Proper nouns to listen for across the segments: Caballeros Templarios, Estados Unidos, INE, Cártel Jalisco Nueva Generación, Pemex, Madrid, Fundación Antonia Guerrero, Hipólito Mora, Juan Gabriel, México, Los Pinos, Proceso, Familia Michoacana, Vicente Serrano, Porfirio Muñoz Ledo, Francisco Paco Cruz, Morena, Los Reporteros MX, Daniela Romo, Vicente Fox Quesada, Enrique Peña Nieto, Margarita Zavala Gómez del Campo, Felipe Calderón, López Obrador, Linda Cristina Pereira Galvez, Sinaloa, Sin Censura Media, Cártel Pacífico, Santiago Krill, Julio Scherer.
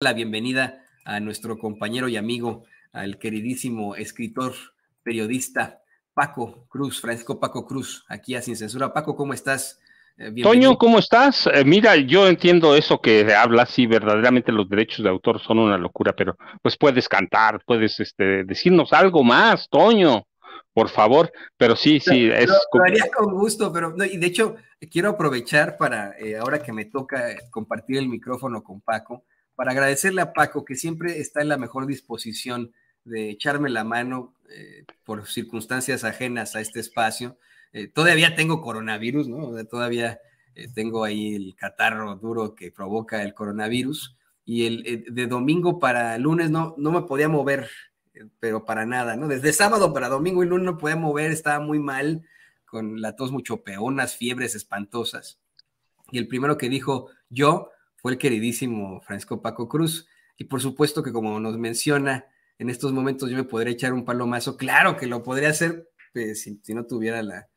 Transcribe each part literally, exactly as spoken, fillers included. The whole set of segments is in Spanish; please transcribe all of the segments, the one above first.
La bienvenida a nuestro compañero y amigo, al queridísimo escritor, periodista Paco Cruz, Francisco Paco Cruz, aquí a Sin Censura. Paco, ¿cómo estás? Bienvenido. Toño, ¿cómo estás? Eh, mira, yo entiendo eso que hablas, sí, verdaderamente los derechos de autor son una locura, pero pues puedes cantar, puedes este, decirnos algo más, Toño, por favor, pero sí, sí. No, es... Lo haría con gusto, pero no, y de hecho quiero aprovechar para, eh, ahora que me toca compartir el micrófono con Paco, para agradecerle a Paco, que siempre está en la mejor disposición de echarme la mano eh, por circunstancias ajenas a este espacio. Eh, todavía tengo coronavirus, ¿no? O sea, todavía eh, tengo ahí el catarro duro que provoca el coronavirus. Y el, eh, de domingo para lunes no, no me podía mover, eh, pero para nada, ¿no? Desde sábado para domingo y lunes no podía mover, estaba muy mal, con la tos mucho peor, unas fiebres espantosas. Y el primero que dijo yo... fue el queridísimo Francisco Paco Cruz, y por supuesto que como nos menciona, en estos momentos yo me podría echar un palomazo, claro que lo podría hacer, pues, si, si no tuviera la,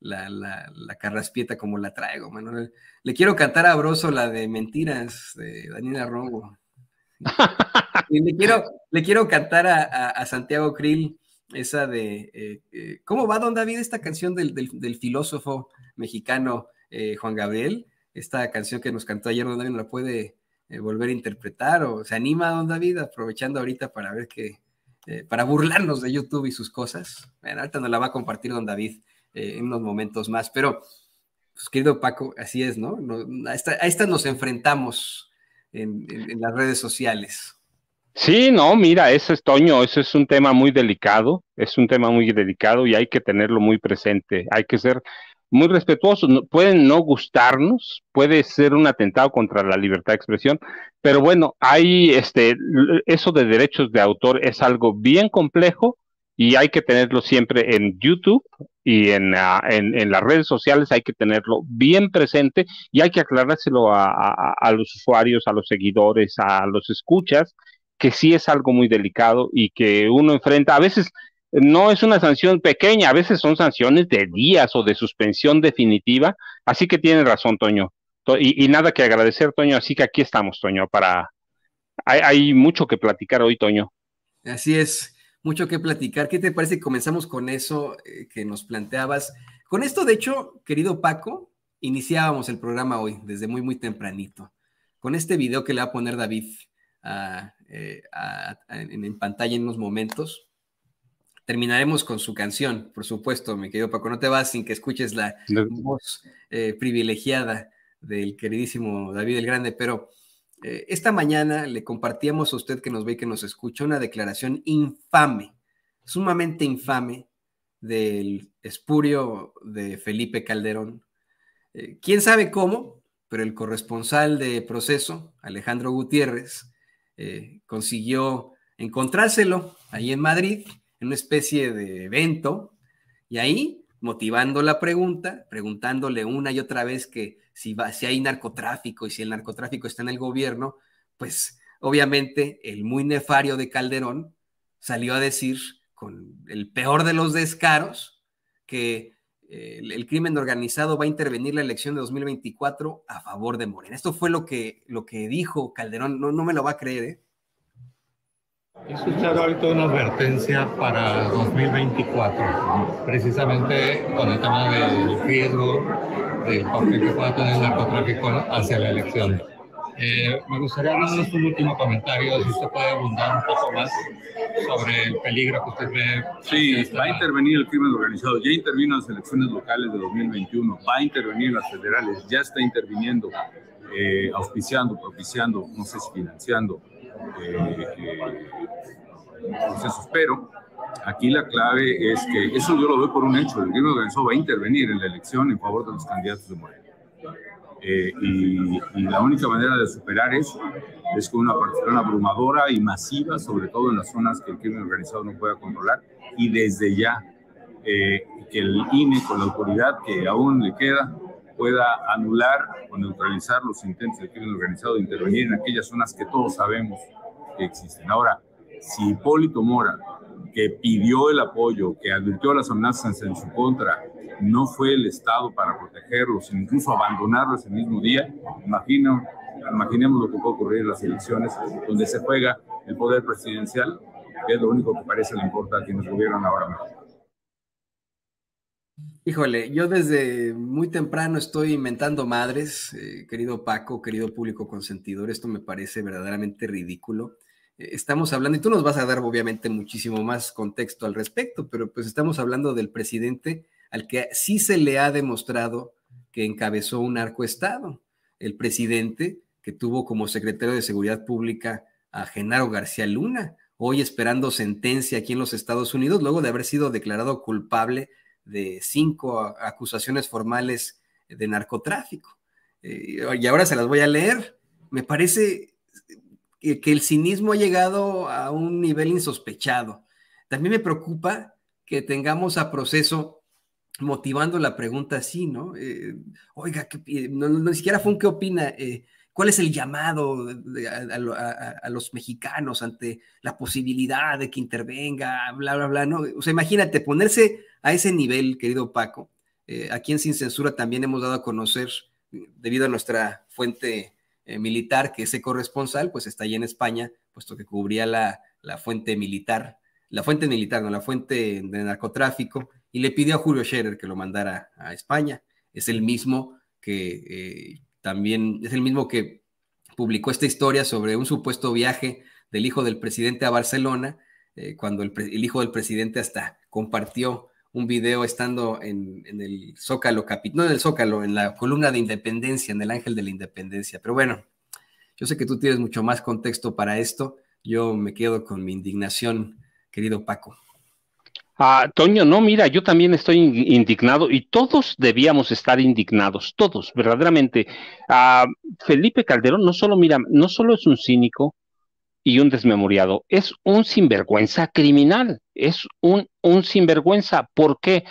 la, la, la carraspieta como la traigo, Manuel. Le quiero cantar a Broso la de Mentiras, de Daniela Romo. Y le quiero, le quiero cantar a, a, a Santiago Krill, esa de, eh, eh, ¿cómo va, don David, esta canción del, del, del filósofo mexicano eh, Juan Gabriel? Esta canción que nos cantó ayer, don David, ¿no la puede eh, volver a interpretar? ¿O se anima, don David, aprovechando ahorita para ver que, eh, para burlarnos de YouTube y sus cosas? Bueno, ahorita nos la va a compartir don David eh, en unos momentos más, pero, pues, querido Paco, así es, ¿no? no a, esta, a esta nos enfrentamos en, en, en las redes sociales. Sí, no, mira, ese es, Toño, ese es un tema muy delicado, es un tema muy delicado y hay que tenerlo muy presente, hay que ser... muy respetuosos, no, pueden no gustarnos, puede ser un atentado contra la libertad de expresión, pero bueno, hay este, eso de derechos de autor es algo bien complejo y hay que tenerlo siempre en YouTube y en, uh, en, en las redes sociales, hay que tenerlo bien presente y hay que aclarárselo a, a, a los usuarios, a los seguidores, a los escuchas, que sí es algo muy delicado y que uno enfrenta, a veces... no es una sanción pequeña, a veces son sanciones de días o de suspensión definitiva, así que tiene razón, Toño, y, y nada que agradecer, Toño, así que aquí estamos, Toño, para... Hay, hay mucho que platicar hoy, Toño. Así es, mucho que platicar. ¿Qué te parece que comenzamos con eso eh, que nos planteabas? Con esto, de hecho, querido Paco, iniciábamos el programa hoy, desde muy, muy tempranito, con este video que le va a poner David a, eh, a, a, en, en pantalla en unos momentos. Terminaremos con su canción, por supuesto, mi querido Paco. No te vas sin que escuches la no. voz eh, privilegiada del queridísimo David el Grande, pero eh, esta mañana le compartíamos a usted que nos ve y que nos escucha una declaración infame, sumamente infame, del espurio de Felipe Calderón. Eh, ¿Quién sabe cómo? Pero el corresponsal de Proceso, Alejandro Gutiérrez, eh, consiguió encontrárselo ahí en Madrid, en una especie de evento, y ahí, motivando la pregunta, preguntándole una y otra vez que si, va, si hay narcotráfico y si el narcotráfico está en el gobierno, pues obviamente el muy nefario de Calderón salió a decir, con el peor de los descaros, que eh, el, el crimen organizado va a intervenir la elección de dos mil veinticuatro a favor de Morena. Esto fue lo que, lo que dijo Calderón, no, no me lo va a creer, ¿eh? He escuchado ahorita una advertencia para dos mil veinticuatro, precisamente con el tema del riesgo del papel que pueda tener el narcotráfico hacia la elección. Eh, me gustaría darles un último comentario, si usted puede abundar un poco más sobre el peligro que usted ve. Sí, va a intervenir el crimen organizado, ya intervino en las elecciones locales de dos mil veintiuno, va a intervenir en las federales, ya está interviniendo, eh, auspiciando, propiciando, no sé si financiando. Eh, eh, procesos, pero aquí la clave es que eso yo lo doy por un hecho, el crimen organizado va a intervenir en la elección en favor de los candidatos de Morena eh, y, y la única manera de superar eso es con una participación abrumadora y masiva, sobre todo en las zonas que el crimen organizado no pueda controlar, y desde ya eh, que el I N E, con la autoridad que aún le queda, pueda anular o neutralizar los intentos del crimen organizado de intervenir en aquellas zonas que todos sabemos que existen. Ahora, si Hipólito Mora, que pidió el apoyo, que advirtió las amenazas en su contra, no fue el Estado para protegerlos, incluso abandonarlos el mismo día, imagino Imaginemos lo que puede ocurrir en las elecciones, donde se juega el poder presidencial, que es lo único que parece le importa a quienes gobiernan ahora mismo. Híjole, yo desde muy temprano estoy inventando madres, eh, querido Paco, querido público consentidor, esto me parece verdaderamente ridículo. Eh, estamos hablando, y tú nos vas a dar obviamente muchísimo más contexto al respecto, pero pues estamos hablando del presidente al que sí se le ha demostrado que encabezó un narcoestado, el presidente que tuvo como secretario de Seguridad Pública a Genaro García Luna, hoy esperando sentencia aquí en los Estados Unidos, luego de haber sido declarado culpable de cinco acusaciones formales de narcotráfico. Eh, y ahora se las voy a leer. Me parece que el cinismo ha llegado a un nivel insospechado. También me preocupa que tengamos a Proceso motivando la pregunta así, ¿no? Eh, oiga, que, no, no, ni siquiera fue un qué opina, eh, ¿cuál es el llamado de, a, a, a los mexicanos ante la posibilidad de que intervenga, bla, bla, bla, ¿no? O sea, imagínate, ponerse a ese nivel, querido Paco, eh, aquí en Sin Censura también hemos dado a conocer, debido a nuestra fuente eh, militar, que ese corresponsal, pues está allí en España, puesto que cubría la, la fuente militar, la fuente militar, no, la fuente de narcotráfico, y le pidió a Julio Scherer que lo mandara a España. Es el mismo que eh, también, es el mismo que publicó esta historia sobre un supuesto viaje del hijo del presidente a Barcelona, eh, cuando el, el hijo del presidente hasta compartió un video estando en, en el Zócalo, no en el Zócalo, en la columna de Independencia, en el Ángel de la Independencia. Pero bueno, yo sé que tú tienes mucho más contexto para esto. Yo me quedo con mi indignación, querido Paco. Ah, Toño, no, mira, yo también estoy indignado y todos debíamos estar indignados, todos, verdaderamente. Ah, Felipe Calderón no solo, mira, no solo es un cínico y un desmemoriado, es un sinvergüenza criminal, es un, un sinvergüenza. ¿Por qué?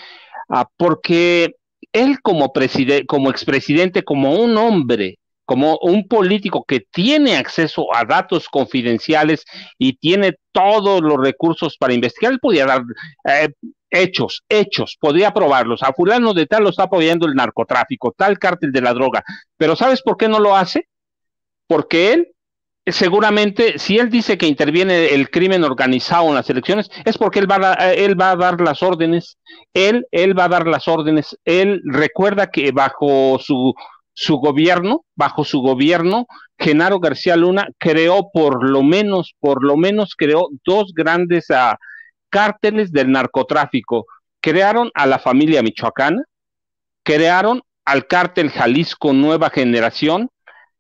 Ah, porque él como preside- como expresidente, como un hombre, como un político que tiene acceso a datos confidenciales y tiene todos los recursos para investigar, él podía dar eh, hechos, hechos, podía probarlos. A fulano de tal lo está apoyando el narcotráfico, tal cártel de la droga. Pero ¿sabes por qué no lo hace? Porque él, seguramente, si él dice que interviene el crimen organizado en las elecciones, es porque él va a, él va a dar las órdenes. Él, él va a dar las órdenes. Él recuerda que bajo su... Su gobierno, bajo su gobierno, Genaro García Luna creó por lo menos, por lo menos creó dos grandes uh, cárteles del narcotráfico. Crearon a la Familia Michoacana, crearon al Cártel Jalisco Nueva Generación,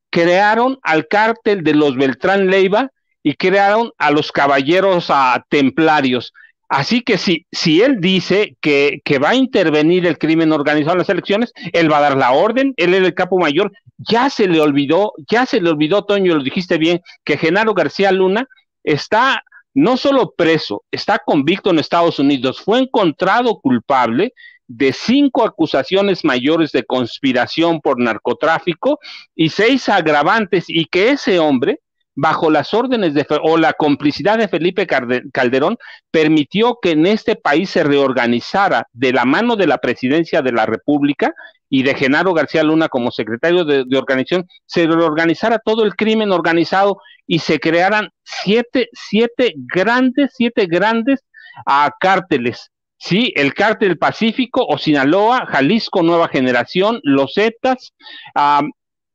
crearon al Cártel de los Beltrán Leyva y crearon a los Caballeros uh, Templarios. Así que si, si él dice que, que va a intervenir el crimen organizado en las elecciones, él va a dar la orden, él es el capo mayor. Ya se le olvidó, ya se le olvidó, Toño, lo dijiste bien, que Genaro García Luna está no solo preso, está convicto en Estados Unidos, fue encontrado culpable de cinco acusaciones mayores de conspiración por narcotráfico y seis agravantes, y que ese hombre, bajo las órdenes de, o la complicidad de Felipe Calderón, permitió que en este país se reorganizara de la mano de la presidencia de la República y de Genaro García Luna como secretario de, de organización, se reorganizara todo el crimen organizado y se crearan siete, siete grandes, siete grandes uh, cárteles. Sí, el Cártel Pacífico o Sinaloa, Jalisco Nueva Generación, Los Zetas, uh,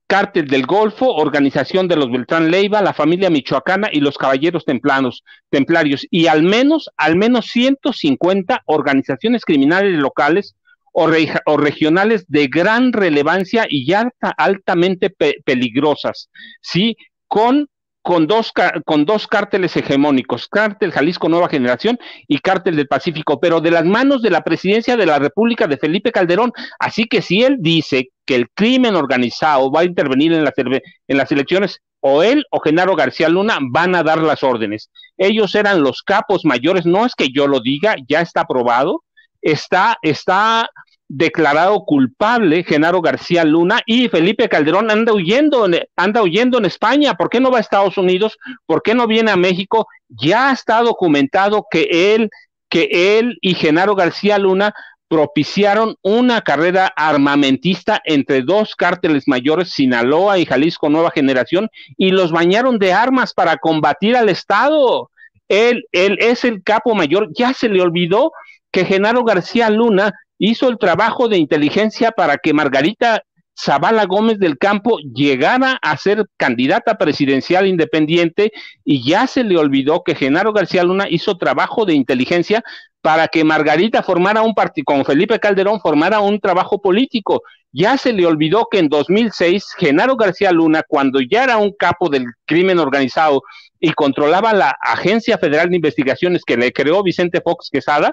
Cártel del Golfo, Organización de los Beltrán Leyva, la Familia Michoacana y los Caballeros Templanos, Templarios, y al menos, al menos ciento cincuenta organizaciones criminales locales o, re, o regionales de gran relevancia y alta, altamente pe, peligrosas, ¿sí? Con, con, dos, con dos cárteles hegemónicos, Cártel Jalisco Nueva Generación y Cártel del Pacífico, pero de las manos de la presidencia de la República de Felipe Calderón. Así que si él dice que el crimen organizado va a intervenir en las, en las elecciones, o él o Genaro García Luna van a dar las órdenes. Ellos eran los capos mayores, no es que yo lo diga, ya está probado, está, está declarado culpable Genaro García Luna, y Felipe Calderón anda huyendo, anda huyendo en España. ¿Por qué no va a Estados Unidos? ¿Por qué no viene a México? Ya está documentado que él, que él y Genaro García Luna propiciaron una carrera armamentista entre dos cárteles mayores, Sinaloa y Jalisco Nueva Generación, y los bañaron de armas para combatir al Estado. Él, él es el capo mayor. Ya se le olvidó que Genaro García Luna hizo el trabajo de inteligencia para que Margarita Zavala Gómez del Campo llegara a ser candidata presidencial independiente, y ya se le olvidó que Genaro García Luna hizo trabajo de inteligencia para que Margarita formara un partido, con Felipe Calderón formara un trabajo político. Ya se le olvidó que en dos mil seis Genaro García Luna, cuando ya era un capo del crimen organizado y controlaba la Agencia Federal de Investigaciones que le creó Vicente Fox Quesada,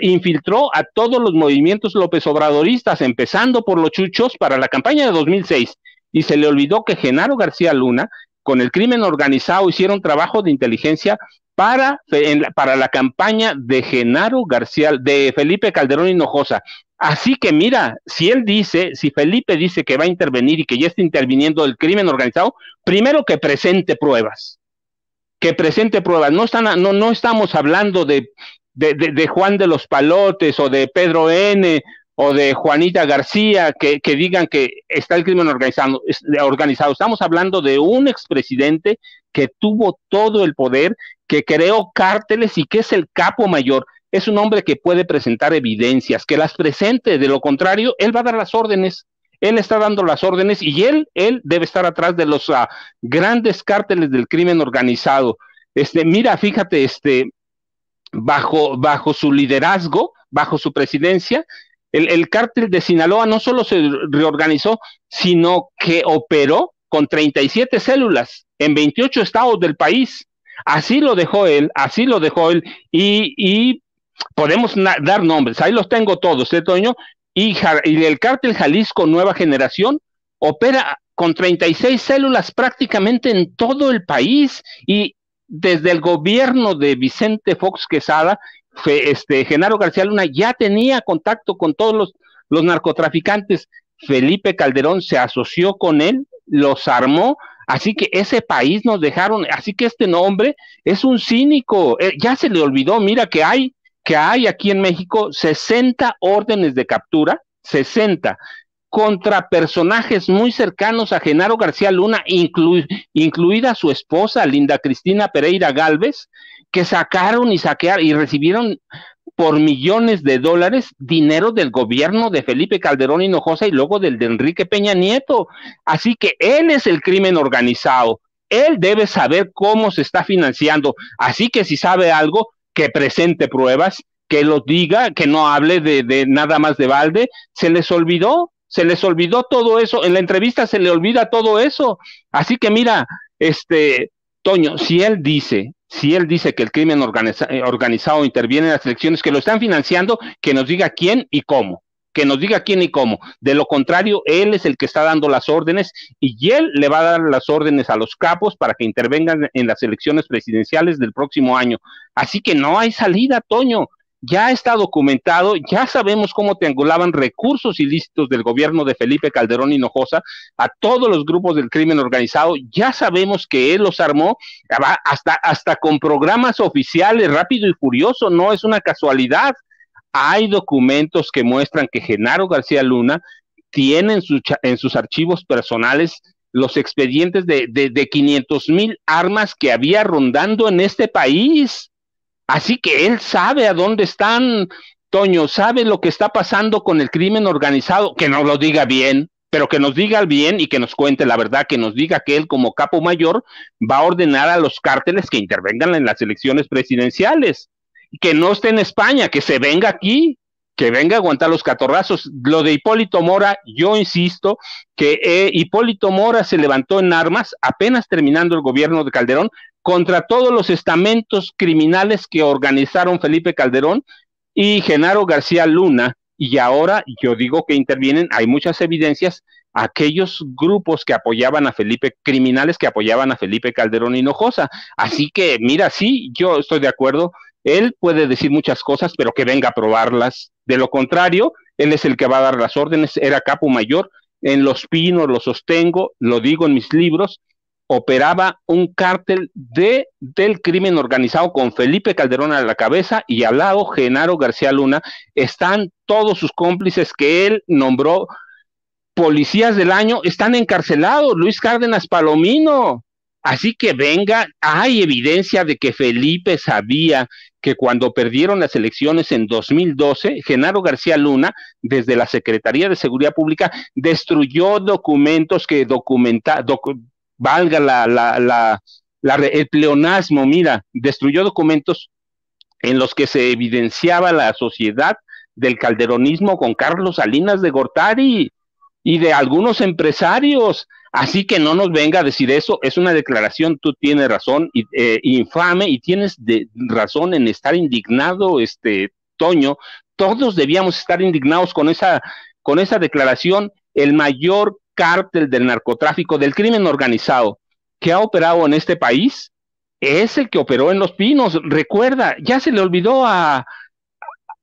infiltró a todos los movimientos López Obradoristas, empezando por los chuchos, para la campaña de dos mil seis, y se le olvidó que Genaro García Luna con el crimen organizado hicieron trabajo de inteligencia para, en la, para la campaña de Genaro García, de Felipe Calderón Hinojosa. Así que mira, si él dice, si Felipe dice que va a intervenir y que ya está interviniendo el crimen organizado, primero que presente pruebas, que presente pruebas. No están, no, no estamos hablando de De, de, de Juan de los Palotes o de Pedro N o de Juanita García, que, que digan que está el crimen organizado, organizado. Estamos hablando de un expresidente que tuvo todo el poder, que creó cárteles y que es el capo mayor. Es un hombre que puede presentar evidencias, que las presente. De lo contrario, él va a dar las órdenes. Él está dando las órdenes y él, él debe estar atrás de los uh, grandes cárteles del crimen organizado. Este, mira, fíjate, este... Bajo, bajo su liderazgo, bajo su presidencia, el, el cártel de Sinaloa no solo se reorganizó, sino que operó con treinta y siete células en veintiocho estados del país. Así lo dejó él, así lo dejó él, y, y podemos dar nombres, ahí los tengo todos, ¿eh, Toño? Y, y el cártel Jalisco Nueva Generación opera con treinta y seis células prácticamente en todo el país, y desde el gobierno de Vicente Fox Quesada, fe, este, Genaro García Luna ya tenía contacto con todos los, los narcotraficantes. Felipe Calderón se asoció con él, los armó, así que ese país nos dejaron, así que este nombre es un cínico, eh, ya se le olvidó. Mira que hay, que hay aquí en México sesenta órdenes de captura, sesenta, contra personajes muy cercanos a Genaro García Luna, inclu incluida su esposa, Linda Cristina Pereira Galvez, que sacaron y saquearon y recibieron por millones de dólares dinero del gobierno de Felipe Calderón Hinojosa y luego del de Enrique Peña Nieto. Así que él es el crimen organizado. Él debe saber cómo se está financiando. Así que si sabe algo, que presente pruebas, que lo diga, que no hable de, de nada más de balde. Se les olvidó. Se les olvidó todo eso, en la entrevista se le olvida todo eso. Así que mira, este Toño, si él dice, si él dice que el crimen organiza, organizado interviene en las elecciones, que lo están financiando, que nos diga quién y cómo, que nos diga quién y cómo. De lo contrario, él es el que está dando las órdenes y él le va a dar las órdenes a los capos para que intervengan en las elecciones presidenciales del próximo año. Así que no hay salida, Toño. Ya está documentado, ya sabemos cómo triangulaban recursos ilícitos del gobierno de Felipe Calderón Hinojosa a todos los grupos del crimen organizado, ya sabemos que él los armó, hasta, hasta con programas oficiales, Rápido y Furioso, no es una casualidad. Hay documentos que muestran que Genaro García Luna tiene en, su, en sus archivos personales los expedientes de, de, de quinientos mil armas que había rondando en este país. Así que él sabe a dónde están, Toño, sabe lo que está pasando con el crimen organizado, que nos lo diga bien, pero que nos diga bien y que nos cuente la verdad, que nos diga que él como capo mayor va a ordenar a los cárteles que intervengan en las elecciones presidenciales, que no esté en España, que se venga aquí, que venga a aguantar los catorrazos. Lo de Hipólito Mora, yo insisto que eh, Hipólito Mora se levantó en armas apenas terminando el gobierno de Calderón, contra todos los estamentos criminales que organizaron Felipe Calderón y Genaro García Luna, y ahora yo digo que intervienen, hay muchas evidencias, aquellos grupos que apoyaban a Felipe, criminales que apoyaban a Felipe Calderón Hinojosa. Así que mira, sí, yo estoy de acuerdo, él puede decir muchas cosas, pero que venga a probarlas. De lo contrario, él es el que va a dar las órdenes, era capo mayor, en Los Pinos lo sostengo, lo digo en mis libros. operaba un cártel de, del crimen organizado con Felipe Calderón a la cabeza y al lado Genaro García Luna. Están todos sus cómplices que él nombró policías del año, están encarcelados, Luis Cárdenas Palomino. Así que venga, hay evidencia de que Felipe sabía que cuando perdieron las elecciones en dos mil doce, Genaro García Luna, desde la Secretaría de Seguridad Pública, destruyó documentos que documenta, docu, valga la, la, la, la, el pleonasmo, mira, destruyó documentos en los que se evidenciaba la sociedad del calderonismo con Carlos Salinas de Gortari y de algunos empresarios. Así que no nos venga a decir eso, es una declaración, tú tienes razón, y, eh, infame, y tienes de razón en estar indignado, este Toño. Todos debíamos estar indignados con esa, con esa declaración. El mayor cártel del narcotráfico, del crimen organizado que ha operado en este país, es el que operó en Los Pinos. Recuerda, ya se le olvidó a,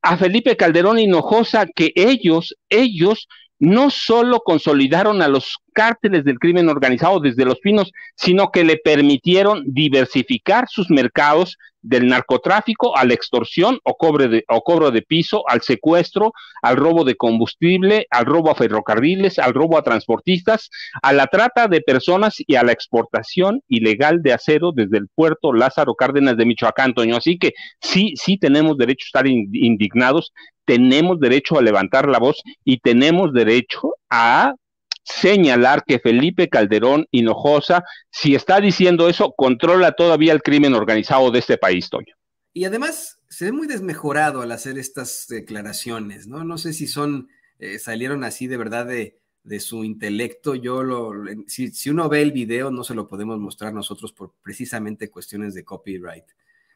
a Felipe Calderón Hinojosa que ellos, ellos... no solo consolidaron a los cárteles del crimen organizado desde Los Pinos, sino que le permitieron diversificar sus mercados del narcotráfico a la extorsión o cobro de, o cobro de piso, al secuestro, al robo de combustible, al robo a ferrocarriles, al robo a transportistas, a la trata de personas y a la exportación ilegal de acero desde el puerto Lázaro Cárdenas de Michoacán, Toño. Así que sí, sí tenemos derecho a estar in- indignados, tenemos derecho a levantar la voz y tenemos derecho a señalar que Felipe Calderón Hinojosa, si está diciendo eso, controla todavía el crimen organizado de este país, Toño. Y además se ve muy desmejorado al hacer estas declaraciones, ¿no? No sé si son, eh, salieron así de verdad de, de su intelecto. Yo lo, si, si uno ve el video, no se lo podemos mostrar nosotros por precisamente cuestiones de copyright.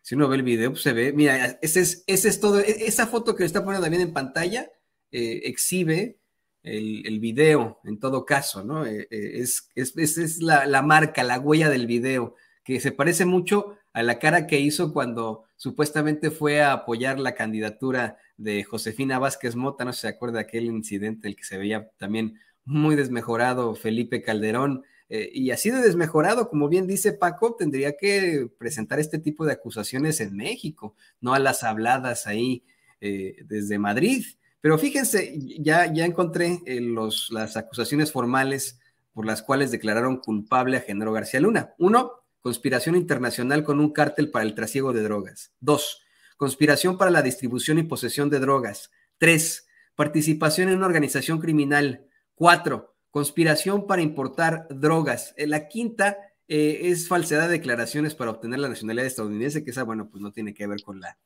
Si uno ve el video, pues se ve, mira, ese es, ese es todo, esa foto que está poniendo también en pantalla, eh, exhibe el, el video, en todo caso, ¿no? Eh, eh, es es, es la, la marca, la huella del video, que se parece mucho a la cara que hizo cuando supuestamente fue a apoyar la candidatura de Josefina Vázquez Mota, no sé si se acuerda de aquel incidente, el que se veía también muy desmejorado Felipe Calderón. Eh, y así de desmejorado, como bien dice Paco, tendría que presentar este tipo de acusaciones en México, no a las habladas ahí eh, desde Madrid. Pero fíjense, ya, ya encontré eh, los, las acusaciones formales por las cuales declararon culpable a Genaro García Luna. Uno, conspiración internacional con un cártel para el trasiego de drogas. Dos, conspiración para la distribución y posesión de drogas. Tres, participación en una organización criminal. Cuatro, conspiración para importar drogas. La quinta eh, es falsedad de declaraciones para obtener la nacionalidad estadounidense, que esa, bueno, pues no tiene que ver con, la,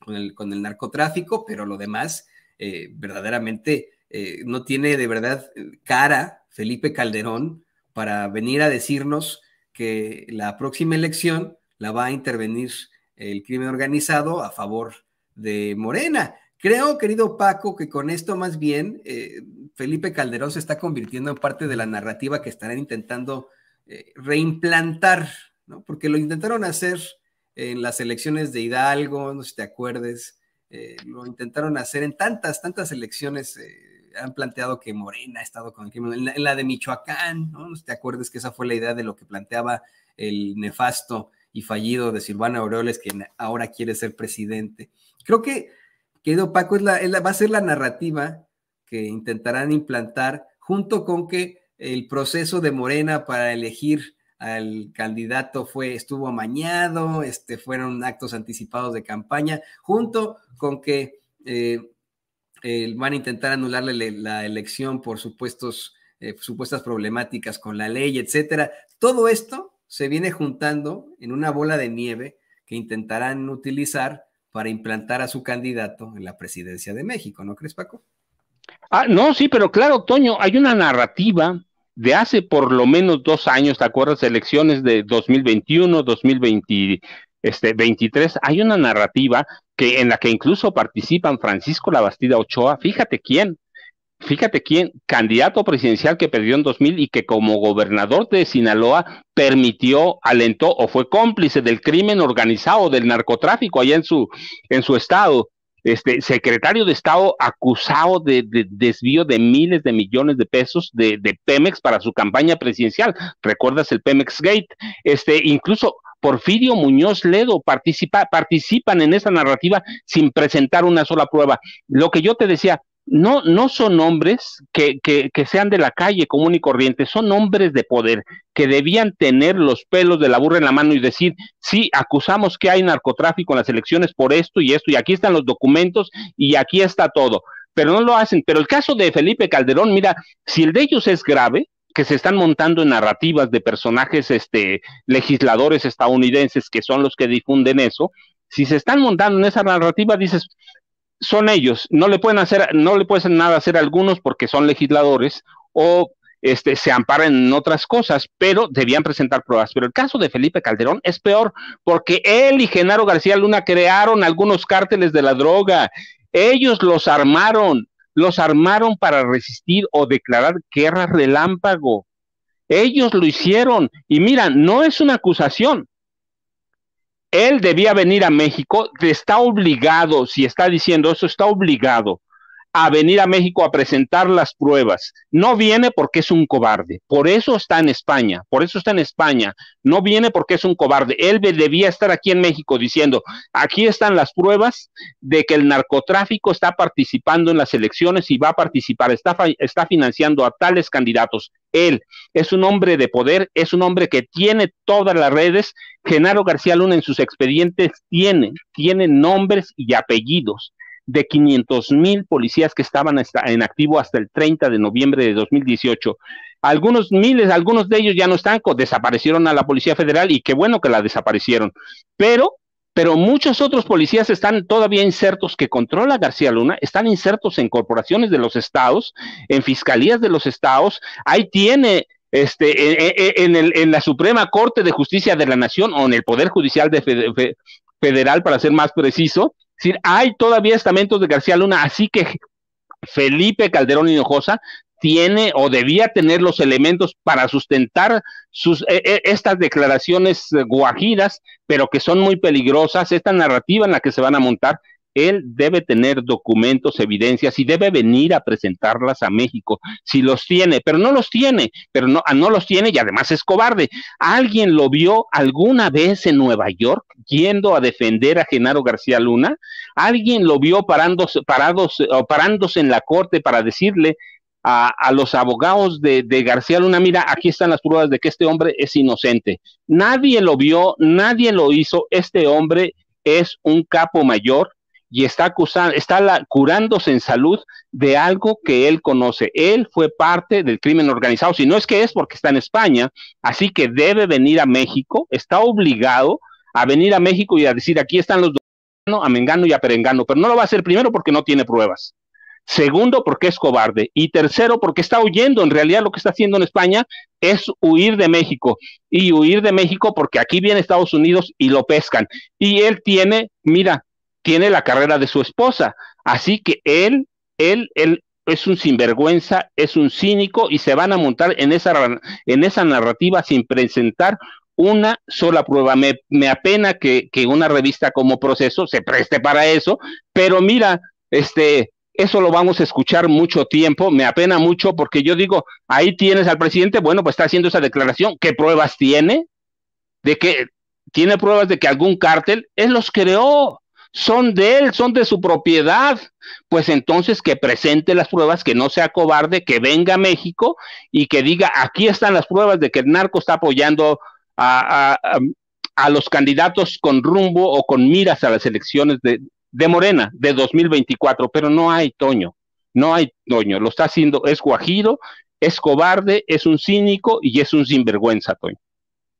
con, el, con el narcotráfico, pero lo demás, eh, verdaderamente, eh, no tiene de verdad cara Felipe Calderón para venir a decirnos que la próxima elección la va a intervenir el crimen organizado a favor de Morena. Creo, querido Paco, que con esto más bien eh, Felipe Calderón se está convirtiendo en parte de la narrativa que estarán intentando eh, reimplantar, ¿no? Porque lo intentaron hacer en las elecciones de Hidalgo, no sé si te acuerdes, eh, lo intentaron hacer en tantas, tantas elecciones, eh, han planteado que Morena ha estado con el crimen, en la, en la de Michoacán, ¿no? No sé si te acuerdas que esa fue la idea de lo que planteaba el nefasto y fallido de Silvana Aureoles, quien ahora quiere ser presidente. Creo que, querido Paco, es la, es la, va a ser la narrativa que intentarán implantar, junto con que el proceso de Morena para elegir al candidato fue, estuvo amañado, este, fueron actos anticipados de campaña, junto con que eh, eh, van a intentar anular la, la elección por supuestos, eh, supuestas problemáticas con la ley, etcétera. Todo esto se viene juntando en una bola de nieve que intentarán utilizar para implantar a su candidato en la presidencia de México, ¿no crees, Paco? Ah, no, sí, pero claro, Toño, hay una narrativa de hace por lo menos dos años, ¿te acuerdas? Elecciones de dos mil veintiuno, dos mil veinte, este, veintitrés, hay una narrativa que, en la que incluso participan Francisco Labastida Ochoa, fíjate quién, fíjate quién, candidato presidencial que perdió en dos mil y que como gobernador de Sinaloa permitió, alentó o fue cómplice del crimen organizado, del narcotráfico allá en su, en su estado. Este secretario de Estado acusado de, de desvío de miles de millones de pesos de, de Pemex para su campaña presidencial. ¿Recuerdas el Pemex Gate? Este, incluso Porfirio Muñoz Ledo participa, participan en esa narrativa sin presentar una sola prueba. Lo que yo te decía, no, no son hombres que, que, que sean de la calle común y corriente, son hombres de poder que debían tener los pelos de la burra en la mano y decir, sí, acusamos que hay narcotráfico en las elecciones por esto y esto, y aquí están los documentos y aquí está todo, pero no lo hacen. Pero el caso de Felipe Calderón, mira, si el de ellos es grave, que se están montando en narrativas de personajes este, legisladores estadounidenses que son los que difunden eso, si se están montando en esa narrativa, dices, son ellos, no le pueden hacer, no le pueden nada hacer a algunos porque son legisladores o este, se amparan en otras cosas, pero debían presentar pruebas. Pero el caso de Felipe Calderón es peor porque él y Genaro García Luna crearon algunos cárteles de la droga, ellos los armaron, los armaron para resistir o declarar guerra relámpago, ellos lo hicieron, y mira, no es una acusación. Él debía venir a México, está obligado, si está diciendo eso, está obligado a venir a México a presentar las pruebas. No viene porque es un cobarde, por eso está en España, por eso está en España, no viene porque es un cobarde. Él debía estar aquí en México diciendo, aquí están las pruebas de que el narcotráfico está participando en las elecciones y va a participar, está, está financiando a tales candidatos. Él es un hombre de poder, es un hombre que tiene todas las redes. Genaro García Luna en sus expedientes tiene, tiene nombres y apellidos de quinientos mil policías que estaban hasta, en activo hasta el treinta de noviembre de dos mil dieciocho. Algunos miles, algunos de ellos ya no están, desaparecieron a la Policía Federal y qué bueno que la desaparecieron. Pero, pero muchos otros policías están todavía insertos que controla García Luna, están insertos en corporaciones de los estados, en fiscalías de los estados. Ahí tiene este en, el, en la Suprema Corte de Justicia de la Nación o en el Poder Judicial de fe, fe, Federal, para ser más preciso. Es decir, hay todavía estamentos de García Luna, así que Felipe Calderón Hinojosa tiene o debía tener los elementos para sustentar sus, eh, estas declaraciones guajiras, pero que son muy peligrosas, esta narrativa en la que se van a montar. Él debe tener documentos, evidencias y debe venir a presentarlas a México, si los tiene, pero no los tiene, pero no, no los tiene y además es cobarde. ¿Alguien lo vio alguna vez en Nueva York yendo a defender a Genaro García Luna? ¿Alguien lo vio parándose, parados, parándose en la corte para decirle a, a los abogados de, de García Luna, mira, aquí están las pruebas de que este hombre es inocente? Nadie lo vio, nadie lo hizo, este hombre es un capo mayor y está acusando, está la, curándose en salud de algo que él conoce. Él fue parte del crimen organizado, si no es que es porque está en España, así que debe venir a México, está obligado a venir a México y a decir, aquí están los dos, a mengano y a perengano, pero no lo va a hacer primero porque no tiene pruebas, segundo porque es cobarde, y tercero porque está huyendo. En realidad lo que está haciendo en España es huir de México, y huir de México porque aquí viene Estados Unidos y lo pescan, y él tiene, mira, tiene la carrera de su esposa, así que él, él, él es un sinvergüenza, es un cínico y se van a montar en esa, en esa narrativa sin presentar una sola prueba. Me, me apena que, que una revista como Proceso se preste para eso, pero mira, este, eso lo vamos a escuchar mucho tiempo, me apena mucho porque yo digo, ahí tienes al presidente, bueno, pues está haciendo esa declaración, ¿qué pruebas tiene? De que tiene pruebas de que algún cártel, él los creó, son de él, son de su propiedad, pues entonces que presente las pruebas, que no sea cobarde, que venga a México y que diga, aquí están las pruebas de que el narco está apoyando a, a, a los candidatos con rumbo o con miras a las elecciones de, de Morena de dos mil veinticuatro, pero no hay, Toño, no hay, Toño, lo está haciendo, es guajiro, es cobarde, es un cínico y es un sinvergüenza, Toño.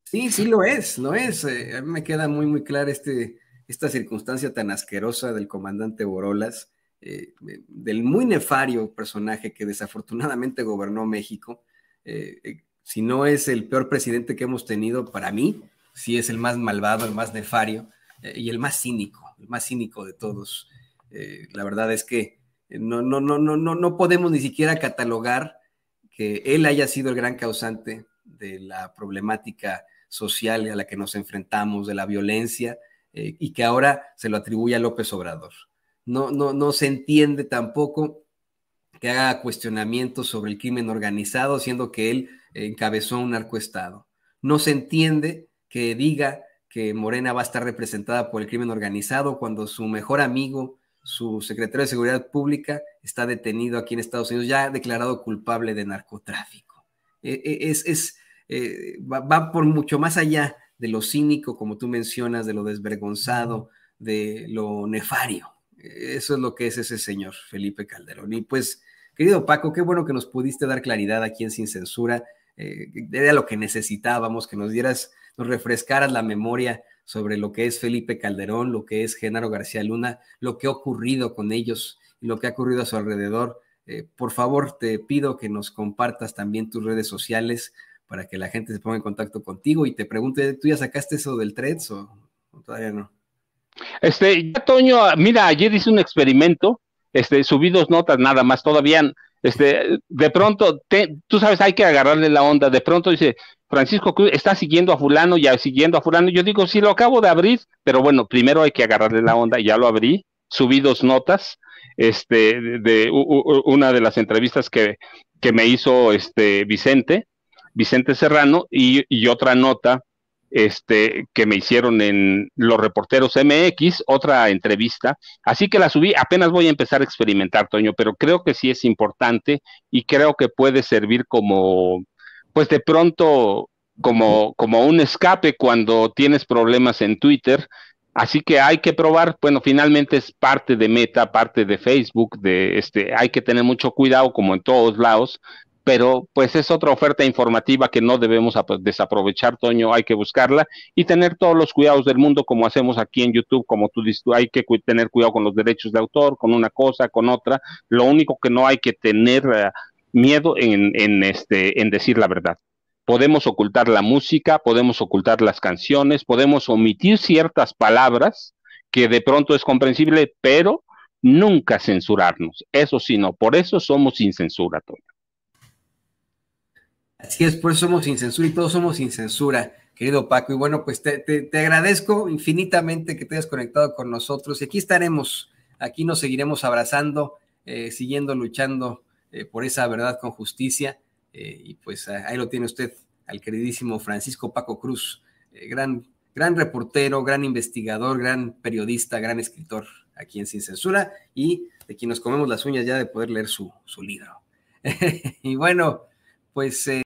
Sí, sí lo es, lo es, eh, a mí me queda muy, muy claro este... esta circunstancia tan asquerosa del comandante Borolas, eh, del muy nefario personaje que desafortunadamente gobernó México. Eh, eh, si no es el peor presidente que hemos tenido, para mí, sí es el más malvado, el más nefario eh, y el más cínico, el más cínico de todos. Eh, la verdad es que no, no, no, no, no, no podemos ni siquiera catalogar que él haya sido el gran causante de la problemática social a la que nos enfrentamos, de la violencia, Eh, y que ahora se lo atribuye a López Obrador. no, no, no se entiende tampoco que haga cuestionamientos sobre el crimen organizado, siendo que él encabezó un narcoestado. No se entiende que diga que Morena va a estar representada por el crimen organizado cuando su mejor amigo, su secretario de Seguridad Pública, está detenido aquí en Estados Unidos, ya declarado culpable de narcotráfico. Es, es, eh, va, va por mucho más allá de lo cínico, como tú mencionas, de lo desvergonzado, de lo nefario. Eso es lo que es ese señor Felipe Calderón. Y pues, querido Paco, qué bueno que nos pudiste dar claridad aquí en Sin Censura. Eh, era lo que necesitábamos, que nos dieras, nos refrescaras la memoria sobre lo que es Felipe Calderón, lo que es Genaro García Luna, lo que ha ocurrido con ellos y lo que ha ocurrido a su alrededor. Eh, por favor, te pido que nos compartas también tus redes sociales para que la gente se ponga en contacto contigo y te pregunte, ¿tú ya sacaste eso del Threads o, o todavía no? Este, ya, Toño, mira, ayer hice un experimento, este, subí dos notas nada más, todavía, este, de pronto, te, tú sabes, hay que agarrarle la onda, de pronto dice, Francisco Cruz está siguiendo a fulano, ya siguiendo a fulano, yo digo, sí, lo acabo de abrir, pero bueno, primero hay que agarrarle la onda, ya lo abrí, subí dos notas, este, de, de u, u, una de las entrevistas que, que me hizo, este, Vicente, Vicente Serrano, y, y otra nota, Este, que me hicieron en Los Reporteros M X, otra entrevista, así que la subí, apenas voy a empezar a experimentar, Toño, pero creo que sí es importante y creo que puede servir como, pues de pronto, como, como un escape cuando tienes problemas en Twitter, así que hay que probar, bueno, finalmente es parte de Meta, parte de Facebook, de este, hay que tener mucho cuidado como en todos lados, pero pues es otra oferta informativa que no debemos desaprovechar, Toño, hay que buscarla y tener todos los cuidados del mundo como hacemos aquí en YouTube, como tú dices, hay que cu tener cuidado con los derechos de autor, con una cosa, con otra, lo único que no hay que tener uh, miedo en, en, este, en decir la verdad. Podemos ocultar la música, podemos ocultar las canciones, podemos omitir ciertas palabras que de pronto es comprensible, pero nunca censurarnos, eso sí no, por eso somos sin censura, Toño. Así es, pues somos sin censura y todos somos sin censura, querido Paco. Y bueno, pues te, te, te agradezco infinitamente que te hayas conectado con nosotros. Y aquí estaremos, aquí nos seguiremos abrazando, eh, siguiendo luchando eh, por esa verdad con justicia. Eh, y pues ahí lo tiene usted, al queridísimo Francisco Paco Cruz, eh, gran, gran reportero, gran investigador, gran periodista, gran escritor aquí en Sin Censura y de quien nos comemos las uñas ya de poder leer su, su libro. Y bueno, pues... Eh,